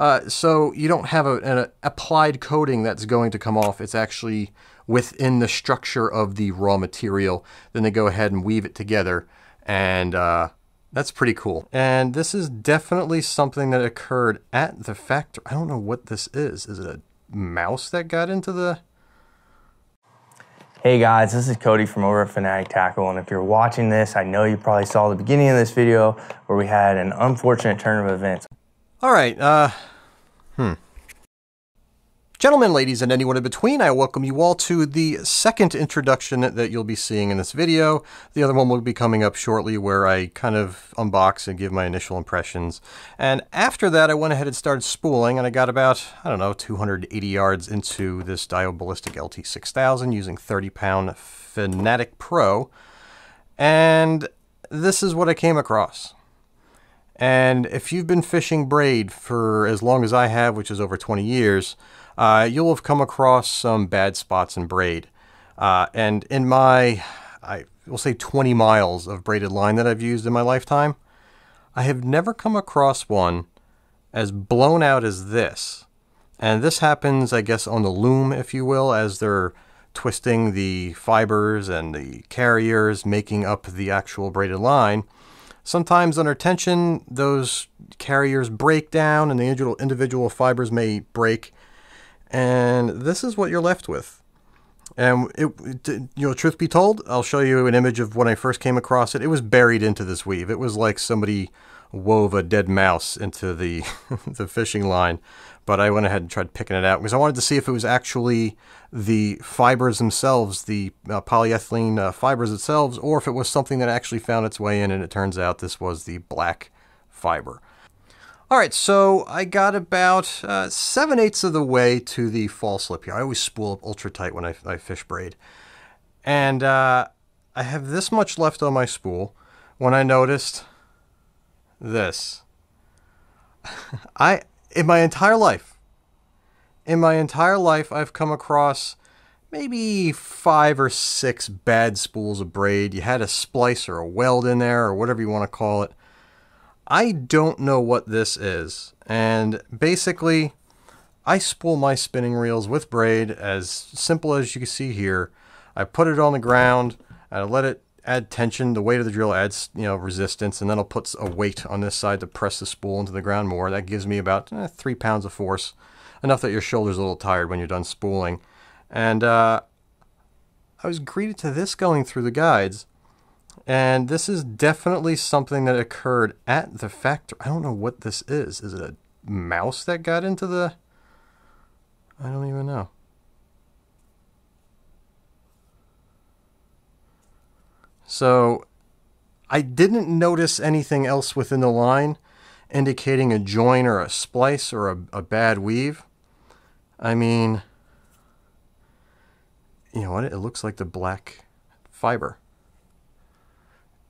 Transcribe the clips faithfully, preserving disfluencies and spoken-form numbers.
Uh, so you don't have a, an applied coating that's going to come off. It's actually within the structure of the raw material. Then they go ahead and weave it together, and uh, that's pretty cool. And this is definitely something that occurred at the factory. I don't know what this is. Is it a mouse that got into the... Hey guys, this is Cody from over at Finatic Tackle, and if you're watching this, I know you probably saw the beginning of this video where we had an unfortunate turn of events. All right, uh, hmm. Gentlemen, ladies, and anyone in between, I welcome you all to the second introduction that you'll be seeing in this video. The other one will be coming up shortly where I kind of unbox and give my initial impressions. And after that, I went ahead and started spooling, and I got about, I don't know, two hundred eighty yards into this Daiwa Ballistic L T six thousand using thirty pound Finatic Pro. And this is what I came across. And if you've been fishing braid for as long as I have, which is over twenty years, uh, you'll have come across some bad spots in braid. Uh, and in my, I will say twenty miles of braided line that I've used in my lifetime, I have never come across one as blown out as this. And this happens, I guess, on the loom, if you will, as they're twisting the fibers and the carriers, making up the actual braided line. Sometimes under tension, those carriers break down and the individual fibers may break. And this is what you're left with. And, it, it, you know, truth be told, I'll show you an image of when I first came across it. It was buried into this weave. It was like somebody wove a dead mouse into the, the fishing line. But I went ahead and tried picking it out because I wanted to see if it was actually the fibers themselves, the uh, polyethylene uh, fibers themselves, or if it was something that actually found its way in, and it turns out this was the black fiber. All right, so I got about uh, seven eighths of the way to the fall slip here. I always spool up ultra tight when I, I fish braid. And uh, I have this much left on my spool when I noticed this. I... In my entire life, in my entire life, I've come across maybe five or six bad spools of braid. You had a splice or a weld in there or whatever you want to call it. I don't know what this is. And basically, I spool my spinning reels with braid as simple as you can see here. I put it on the ground and I let it add tension. The weight of the drill adds, you know, resistance, and then I'll put a weight on this side to press the spool into the ground more. That gives me about eh, three pounds of force, enough that your shoulder's a little tired when you're done spooling. And uh, I was greeted to this going through the guides, and this is definitely something that occurred at the factory. I don't know what this is. Is it a mouse that got into the... I don't even know. So I didn't notice anything else within the line indicating a join or a splice or a, a bad weave. I mean, you know what? It looks like the black fiber.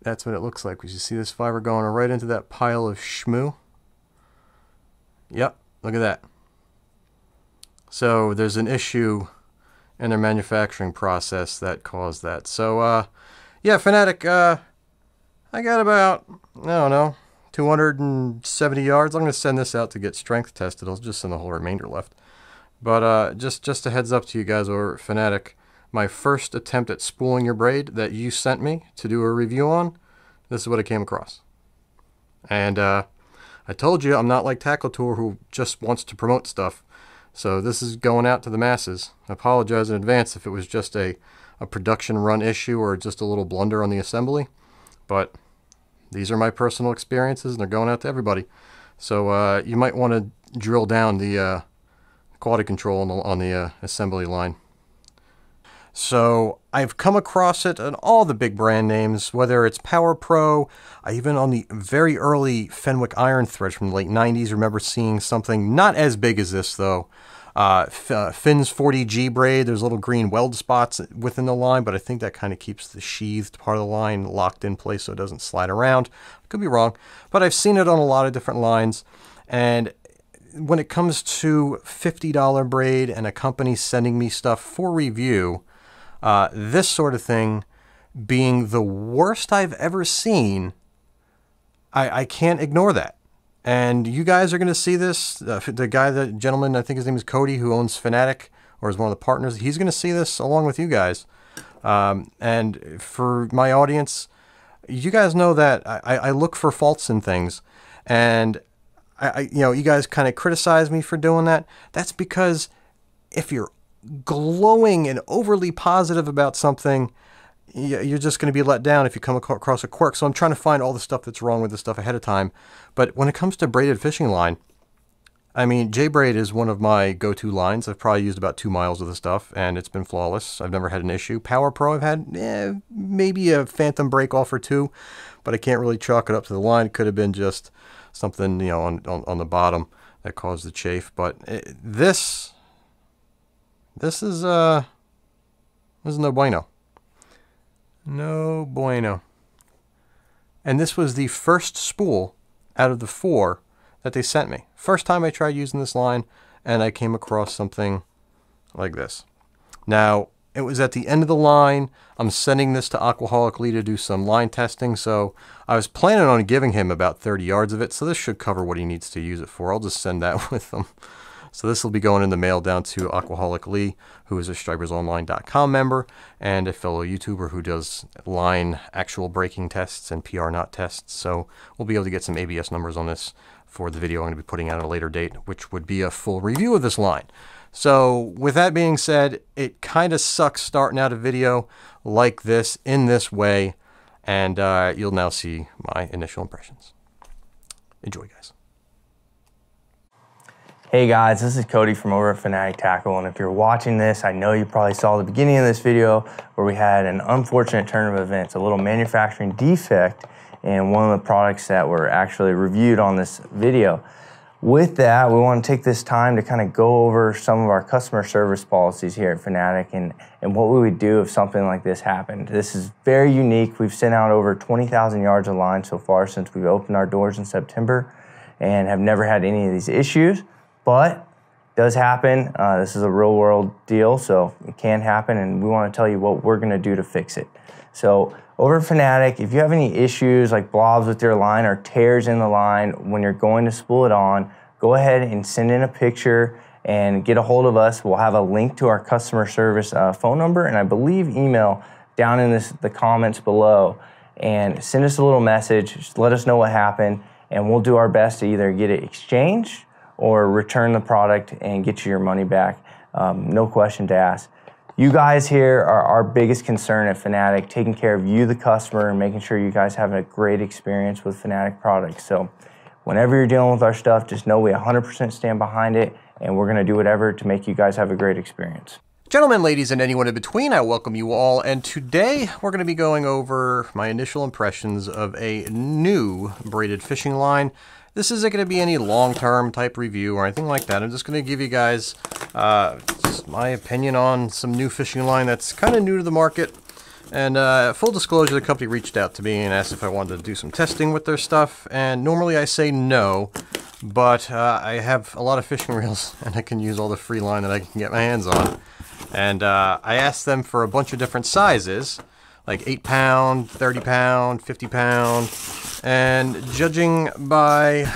That's what it looks like. Because you see this fiber going right into that pile of shmoo. Yep, look at that. So there's an issue in their manufacturing process that caused that. So, uh... yeah, Finatic, uh, I got about, I don't know, two hundred seventy yards. I'm going to send this out to get strength tested. I'll just send the whole remainder left. But uh, just, just a heads up to you guys over at Finatic, my first attempt at spooling your braid that you sent me to do a review on, this is what I came across. And uh, I told you I'm not like Tackle Tour, who just wants to promote stuff. So this is going out to the masses. I apologize in advance if it was just a... a production run issue or just a little blunder on the assembly, but these are my personal experiences and they're going out to everybody. So uh, you might want to drill down the uh, quality control on the, on the uh, assembly line. So I've come across it in all the big brand names, whether it's Power Pro, I even on the very early Fenwick iron threads from the late nineties, remember seeing something not as big as this though. Uh, uh, Finn's forty G braid, there's little green weld spots within the line, but I think that kind of keeps the sheathed part of the line locked in place so it doesn't slide around. I could be wrong, but I've seen it on a lot of different lines. And when it comes to fifty dollar braid and a company sending me stuff for review, uh, this sort of thing being the worst I've ever seen, I, I can't ignore that. And you guys are going to see this. Uh, the guy, the gentleman, I think his name is Cody, who owns Finatic, or is one of the partners, he's going to see this along with you guys. Um, and for my audience, you guys know that I, I look for faults in things. And, I, I you know, you guys kind of criticize me for doing that. That's because if you're glowing and overly positive about something, you're just going to be let down if you come across a quirk. So I'm trying to find all the stuff that's wrong with this stuff ahead of time. But when it comes to braided fishing line, I mean, J Braid is one of my go-to lines. I've probably used about two miles of the stuff, and it's been flawless. I've never had an issue. Power Pro, I've had eh, maybe a phantom break off or two, but I can't really chalk it up to the line. It could have been just something, you know, on, on, on the bottom that caused the chafe. But it, this, this is, uh, this is no bueno. No bueno. And this was the first spool out of the four that they sent me. First time I tried using this line, and I came across something like this. Now, it was at the end of the line. I'm sending this to Aquaholic Lee to do some line testing, so I was planning on giving him about thirty yards of it, so this should cover what he needs to use it for. I'll just send that with him. So this will be going in the mail down to Aquaholic Lee, who is a Stripers Online dot com member and a fellow YouTuber who does line actual breaking tests and P R knot tests. So we'll be able to get some A B S numbers on this for the video I'm going to be putting out at a later date, which would be a full review of this line. So with that being said, it kind of sucks starting out a video like this in this way. And uh, you'll now see my initial impressions. Enjoy, guys. Hey guys, this is Cody from over at Finatic Tackle, and if you're watching this, I know you probably saw the beginning of this video where we had an unfortunate turn of events, a little manufacturing defect in one of the products that were actually reviewed on this video. With that, we want to take this time to kind of go over some of our customer service policies here at Finatic and, and what we would do if something like this happened. This is very unique. We've sent out over twenty thousand yards of line so far since we've opened our doors in September and have never had any of these issues. But it does happen. Uh, this is a real world deal, so it can happen, and we want to tell you what we're going to do to fix it. So over at Finatic, if you have any issues like blobs with your line or tears in the line when you're going to spool it on, go ahead and send in a picture and get a hold of us. We'll have a link to our customer service uh, phone number and I believe email down in this, the comments below, and send us a little message. Just let us know what happened, and we'll do our best to either get it exchanged or return the product and get you your money back. Um, no question to ask. You guys here are our biggest concern at Finatic, taking care of you, the customer, and making sure you guys have a great experience with Finatic products. So whenever you're dealing with our stuff, just know we one hundred percent stand behind it, and we're gonna do whatever to make you guys have a great experience. Gentlemen, ladies, and anyone in between, I welcome you all, and today we're gonna be going over my initial impressions of a new braided fishing line. This isn't going to be any long-term type review or anything like that. I'm just going to give you guys uh, just my opinion on some new fishing line that's kind of new to the market. And uh, full disclosure, the company reached out to me and asked if I wanted to do some testing with their stuff. And normally I say no, but uh, I have a lot of fishing reels and I can use all the free line that I can get my hands on. And uh, I asked them for a bunch of different sizes, like eight pound, thirty pound, fifty pound. And judging by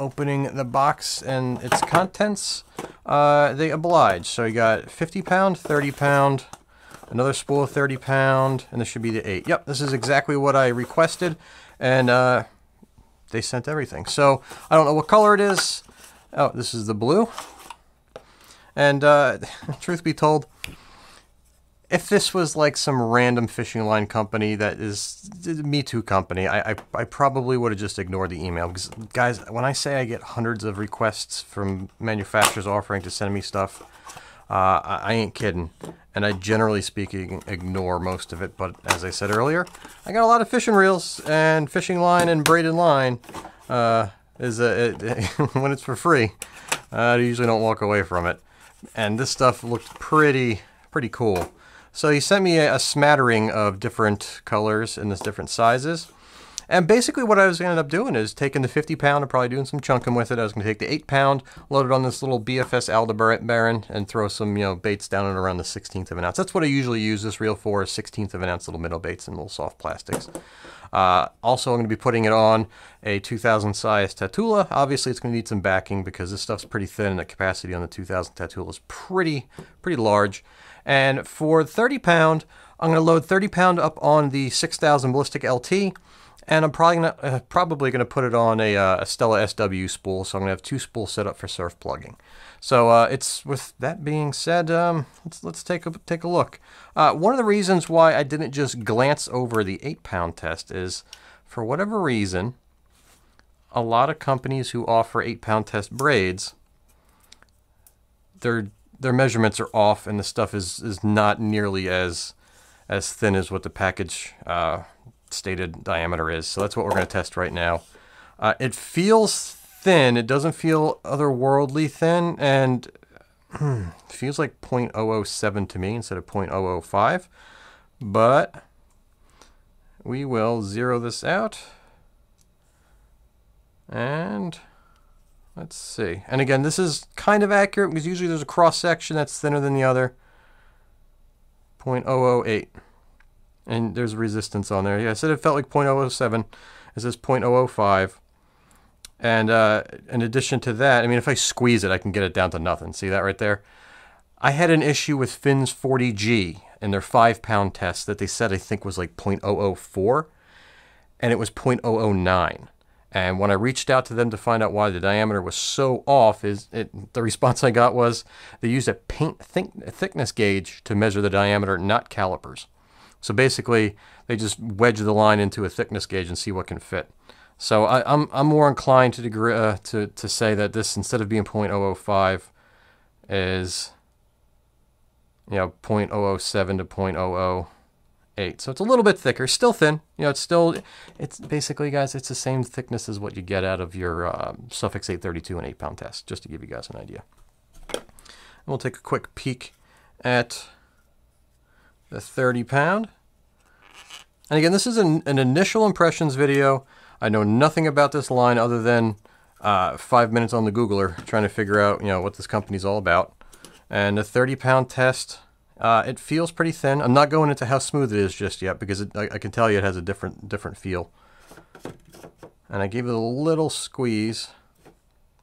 opening the box and its contents, uh, they oblige. So you got fifty pound, thirty pound, another spool of thirty pound, and this should be the eight. Yep, this is exactly what I requested, and uh, they sent everything. So I don't know what color it is. Oh, this is the blue. And uh, truth be told, if this was like some random fishing line company that is Me Too company, I, I, I probably would have just ignored the email. Because, guys, when I say I get hundreds of requests from manufacturers offering to send me stuff, uh, I, I ain't kidding. And I, generally speaking, ignore most of it. But as I said earlier, I got a lot of fishing reels, and fishing line and braided line uh, is a, it, it, when it's for free, uh, I usually don't walk away from it. And this stuff looked pretty, pretty cool. So he sent me a, a smattering of different colors in this different sizes. And basically what I was going to end up doing is taking the fifty pound and probably doing some chunking with it. I was going to take the eight pound, load it on this little B F S Aldebaran, and throw some, you know, baits down at around the sixteenth of an ounce. That's what I usually use this reel for, is sixteenth of an ounce little minnow baits and little soft plastics. Uh, also, I'm going to be putting it on a two thousand size Tatula. Obviously, it's going to need some backing because this stuff's pretty thin, and the capacity on the two thousand Tatula is pretty, pretty large. And for thirty pound, I'm going to load thirty pound up on the six thousand Ballistic L T, and I'm probably gonna, uh, probably going to put it on a, uh, a Stella S W spool, so I'm going to have two spools set up for surf plugging. So uh, it's with that being said, um, let's, let's take a take a look. Uh, one of the reasons why I didn't just glance over the eight pound test is, for whatever reason, a lot of companies who offer eight pound test braids, their their measurements are off, and the stuff is is not nearly as as thin as what the package uh, stated diameter is. So that's what we're going to test right now. Uh, it feels thin. It doesn't feel otherworldly thin, and feels like point zero zero seven to me instead of point zero zero five. But we will zero this out, and let's see. And again, this is kind of accurate because usually there's a cross section that's thinner than the other. point zero zero eight, and there's resistance on there. Yeah, I said it felt like point zero zero seven. It says point zero zero five. And uh, in addition to that, I mean, if I squeeze it, I can get it down to nothing. See that right there? I had an issue with Finn's forty G in their five pound test that they said I think was like point zero zero four, and it was point zero zero nine. And when I reached out to them to find out why the diameter was so off, is it, the response I got was they used a paint thick, thickness gauge to measure the diameter, not calipers. So basically, they just wedge the line into a thickness gauge and see what can fit. So I, I'm, I'm more inclined to, degree, uh, to, to say that this, instead of being point zero zero five, is, you know, point zero zero seven to point zero zero eight. So it's a little bit thicker, still thin. You know, it's still, it's basically, guys, it's the same thickness as what you get out of your um, Suffix eight thirty-two and eight pound test, just to give you guys an idea. And we'll take a quick peek at the thirty pound. And again, this is an, an initial impressions video. I know nothing about this line other than uh, five minutes on the Googler trying to figure out, you know, what this company's all about. And the thirty pound test, uh, it feels pretty thin. I'm not going into how smooth it is just yet because it, I, I can tell you it has a different different feel. And I gave it a little squeeze.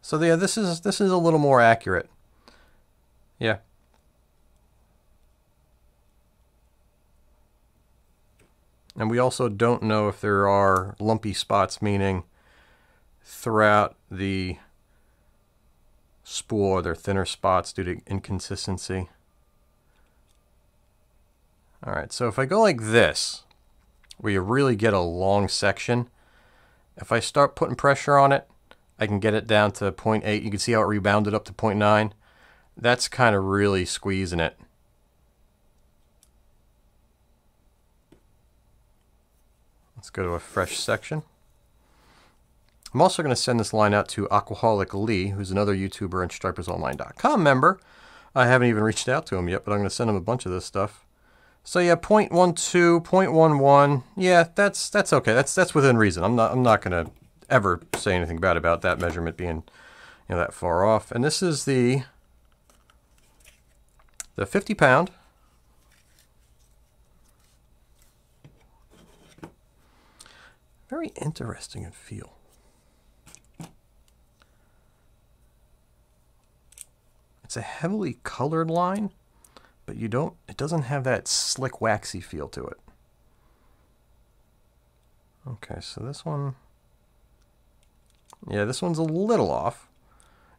So yeah, this is this is a little more accurate. Yeah. And we also don't know if there are lumpy spots, meaning throughout the spool are there thinner spots due to inconsistency. All right, so if I go like this, where you really get a long section, if I start putting pressure on it, I can get it down to point eight. You can see how it rebounded up to point nine. That's kind of really squeezing it. Let's go to a fresh section. I'm also going to send this line out to Aquaholic Lee, who's another YouTuber and Stripers Online dot com member. I haven't even reached out to him yet, but I'm going to send him a bunch of this stuff. So yeah, point one two, point one one. Yeah, that's that's okay. That's that's within reason. I'm not I'm not going to ever say anything bad about that measurement being, you know, that far off. And this is the the fifty pound. Very interesting in feel. It's a heavily colored line, but you don't, it doesn't have that slick waxy feel to it. Okay, so this one, yeah, this one's a little off.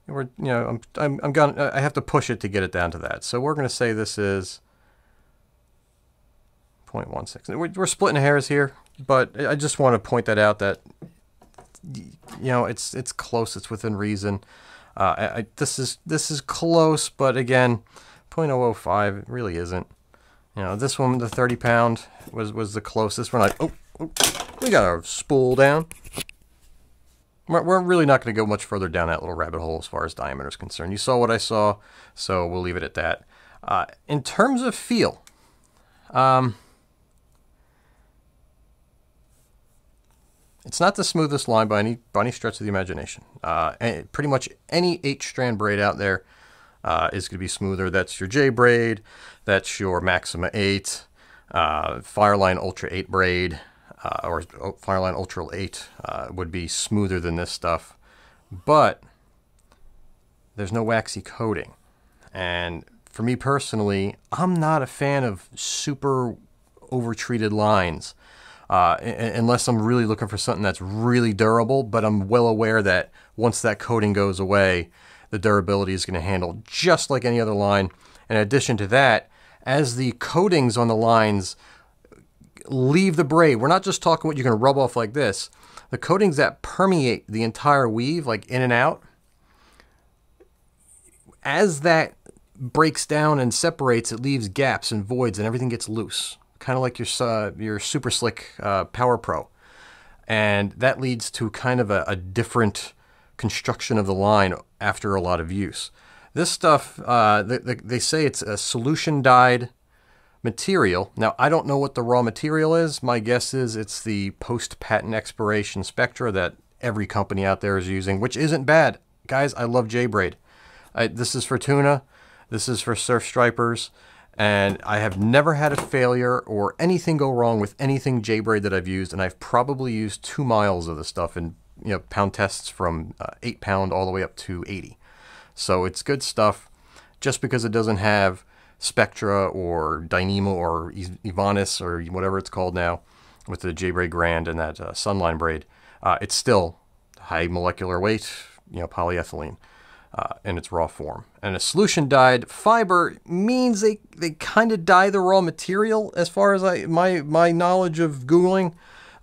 We're, you know, I'm, I'm, I'm gonna, I have to push it to get it down to that. So we're going to say this is point one six. We're, we're splitting hairs here. But I just want to point that out, that, you know, it's it's close. It's within reason. Uh, I, I, this is this is close, but again, point zero zero five really isn't. You know, this one, the thirty pound, was was the closest. We're like, oh, oh, we got our spool down. We're, we're really not going to go much further down that little rabbit hole as far as diameter is concerned. You saw what I saw, so we'll leave it at that. Uh, in terms of feel, um. It's not the smoothest line by any, by any stretch of the imagination. Uh, and pretty much any eight-strand braid out there uh, is going to be smoother. That's your J Braid, that's your Maxima eight, uh, Fireline Ultra eight braid, uh, or Fireline Ultra eight uh, would be smoother than this stuff. But there's no waxy coating. And for me personally, I'm not a fan of super over-treated lines. Uh, unless I'm really looking for something that's really durable, but I'm well aware that once that coating goes away, the durability is going to handle just like any other line. In addition to that, as the coatings on the lines leave the braid, we're not just talking what you're going to rub off like this. The coatings that permeate the entire weave, like in and out, as that breaks down and separates, it leaves gaps and voids and everything gets loose. Kind of like your uh, your super slick uh, Power Pro, and that leads to kind of a, a different construction of the line after a lot of use. This stuff uh, they, they say it's a solution dyed material. Now I don't know what the raw material is. My guess is it's the post patent expiration Spectra that every company out there is using, which isn't bad, guys. I love J Braid. I, this is for tuna. This is for surf stripers. And I have never had a failure or anything go wrong with anything J Braid that I've used, and I've probably used two miles of this stuff in, you know, pound tests from uh, eight pound all the way up to eighty. So it's good stuff. Just because it doesn't have Spectra or Dyneema or Evanis or whatever it's called now with the J Braid Grand and that uh, Sunline braid, uh, it's still high molecular weight, you know, polyethylene. Uh, in its raw form. And a solution dyed fiber means they, they kind of dye the raw material as far as I my my knowledge of Googling.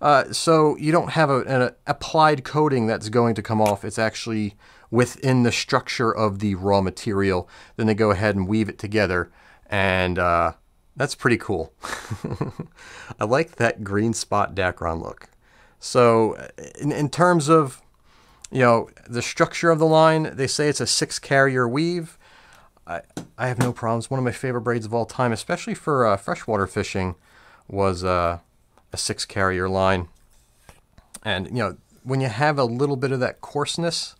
Uh, so you don't have a, an applied coating that's going to come off. It's actually within the structure of the raw material. Then they go ahead and weave it together. And uh, that's pretty cool. I like that green spot Dacron look. So in, in terms of, you know, the structure of the line, they say it's a six carrier weave. I, I have no problems. One of my favorite braids of all time, especially for uh, freshwater fishing, was uh, a six carrier line. And, you know, when you have a little bit of that coarseness,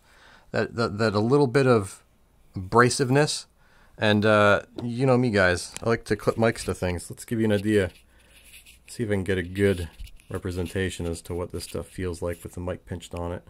that, that, that a little bit of abrasiveness, and uh, you know me, guys, I like to clip mics to things. Let's give you an idea. See if I can get a good representation as to what this stuff feels like with the mic pinched on it.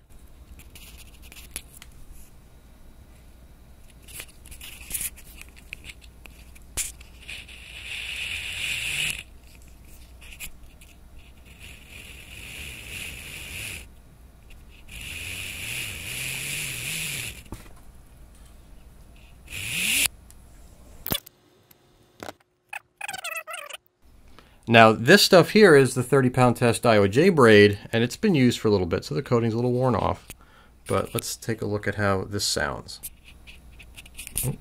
Now this stuff here is the thirty pound test Daiwa J Braid, and it's been used for a little bit, so the coating's a little worn off. But let's take a look at how this sounds. Oh.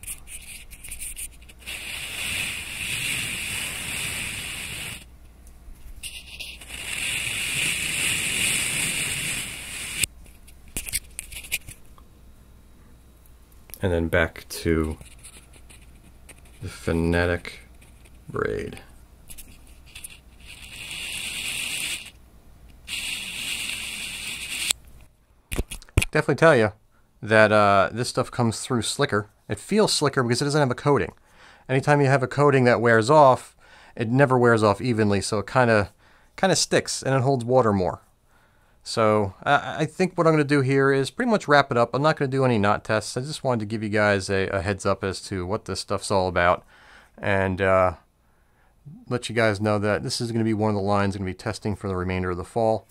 And then back to the Finatic braid. Definitely tell you that uh, this stuff comes through slicker. It feels slicker because it doesn't have a coating. Anytime you have a coating that wears off, it never wears off evenly, so it kind of kind of sticks and it holds water more. So I, I think what I'm going to do here is pretty much wrap it up. I'm not going to do any knot tests. I just wanted to give you guys a, a heads up as to what this stuff's all about, and uh, let you guys know that this is going to be one of the lines I'm going to be testing for the remainder of the fall.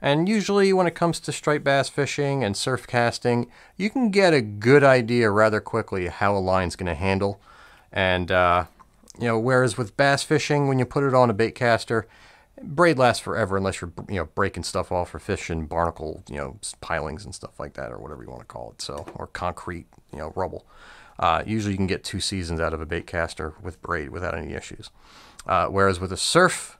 And usually when it comes to striped bass fishing and surf casting, you can get a good idea rather quickly how a line's going to handle. And, uh, you know, whereas with bass fishing, when you put it on a bait caster, braid lasts forever unless you're, you know, breaking stuff off or fishing barnacle, you know, pilings and stuff like that, or whatever you want to call it. So, or concrete, you know, rubble. Uh, usually you can get two seasons out of a bait caster with braid without any issues. Uh, whereas with a surf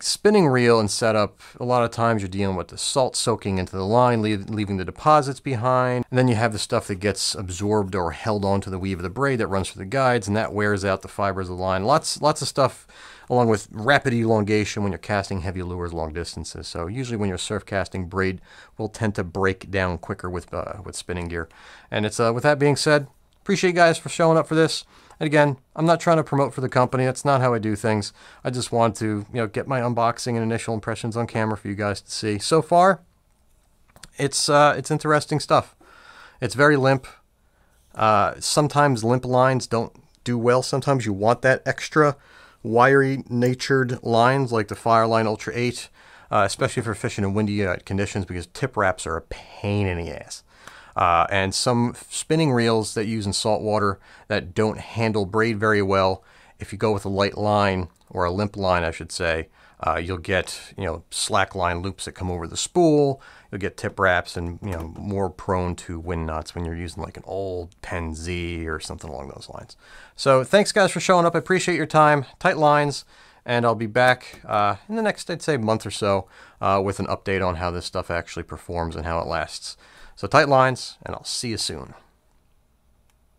spinning reel and setup, a lot of times you're dealing with the salt soaking into the line, leave, leaving the deposits behind, and then you have the stuff that gets absorbed or held onto the weave of the braid that runs through the guides, and that wears out the fibers of the line. Lots, lots of stuff along with rapid elongation when you're casting heavy lures long distances. So usually when you're surf casting, braid will tend to break down quicker with uh, with spinning gear. And it's uh, with that being said, appreciate you guys for showing up for this. And again, I'm not trying to promote for the company. That's not how I do things. I just want to, you know, get my unboxing and initial impressions on camera for you guys to see. So far, it's uh, it's interesting stuff. It's very limp. Uh, sometimes limp lines don't do well. Sometimes you want that extra wiry natured lines like the Fireline Ultra eight, uh, especially for fishing in windy uh, conditions, because tip wraps are a pain in the ass. Uh, and some spinning reels that use in salt water that don't handle braid very well, if you go with a light line or a limp line, I should say, uh, you'll get, you know, slack line loops that come over the spool. You'll get tip wraps and, you know, more prone to wind knots when you're using like an old Penn Z or something along those lines. So thanks guys for showing up. I appreciate your time. Tight lines. And I'll be back uh, in the next, I'd say, month or so uh, with an update on how this stuff actually performs and how it lasts. So tight lines, and I'll see you soon.